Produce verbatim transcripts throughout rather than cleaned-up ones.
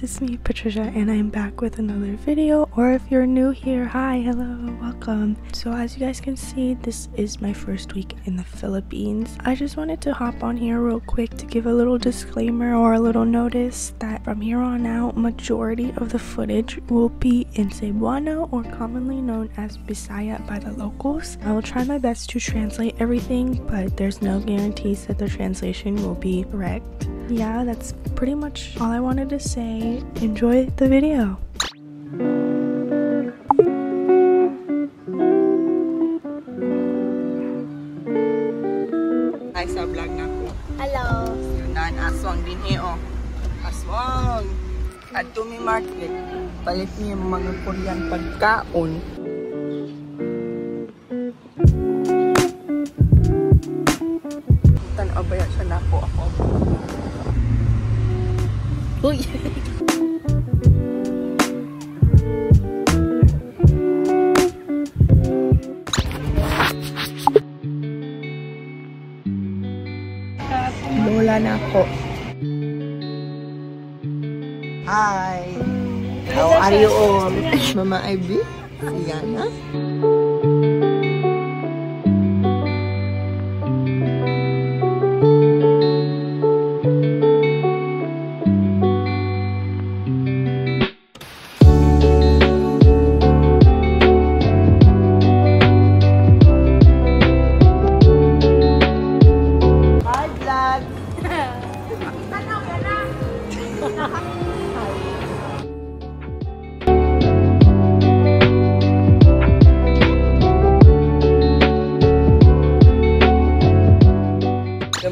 guys, it's me, Patricia, and I'm back with another video. Or if you're new here, hi, hello, welcome. So as you guys can see, this is my first week in the Philippines. I just wanted to hop on here real quick to give a little disclaimer or a little notice that from here on out, majority of the footage will be in Cebuano, or commonly known as Bisaya by the locals. I will try my best to translate everything, but there's no guarantees that the translation will be correct. Yeah, that's pretty much all I wanted to say. Enjoy the video. Hi, sa vlog na ko. Hello. Nan aswang din he oh. Aswang. At Dumi Market. Palit niya mga Korean pagkaon. Tanaw ba yan siya na po ako? Uy! Lola na ako. Hi! How are you all? Mama Ibi? Ayana?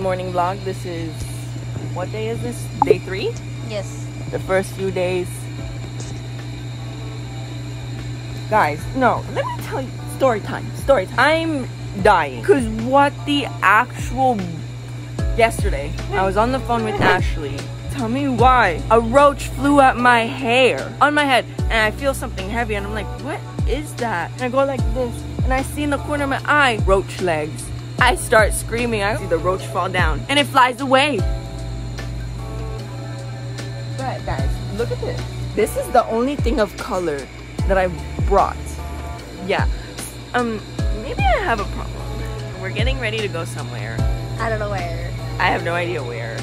Morning vlog. This is, what day is this? Day three? Yes. The first few days. Guys, no, let me tell you. Story time. Story time. I'm dying. Because what the actual... Yesterday, I was on the phone with Ashley. Tell me why. A roach flew at my hair. On my head. And I feel something heavy. And I'm like, what is that? And I go like this. And I see in the corner of my eye, roach legs. I start screaming. I see the roach fall down and it flies away. But guys, look at this. This is the only thing of color that I brought. Yeah. Um, maybe I have a problem. We're getting ready to go somewhere. I don't know where. I have no idea where.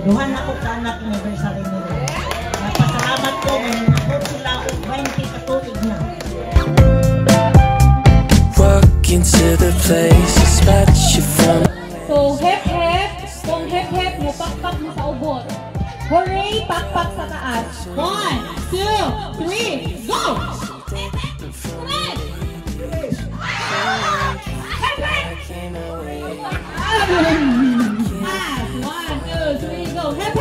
Duhan ako ka anak anniversary nila. Napasalamat ko ngayon ako sila o twenty katuig na. So hep-hep, kung hep-hep mo, pakpak mo sa ubot. Hooray, pakpak sa taas. One, two, three, go! Red! find a way. Five, one, two, three, go. Hip, hip.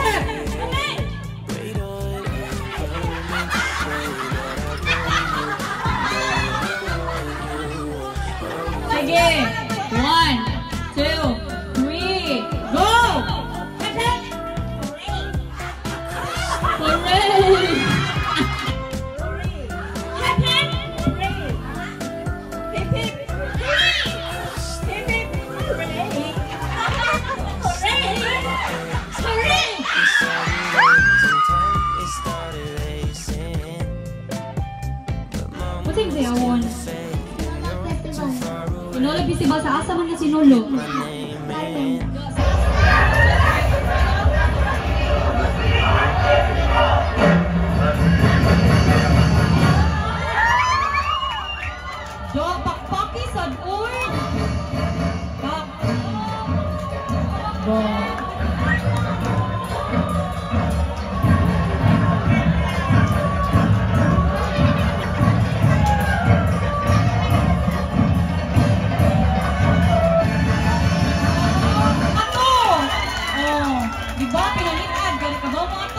Again. One, two, three, go. Hip, hip. Hooray. What if they are one? Nolo festival sa asa man kasi Nolo. Do pakpaki sa ul. Pak. Bo. Diba, pinalitan, ganito ba mga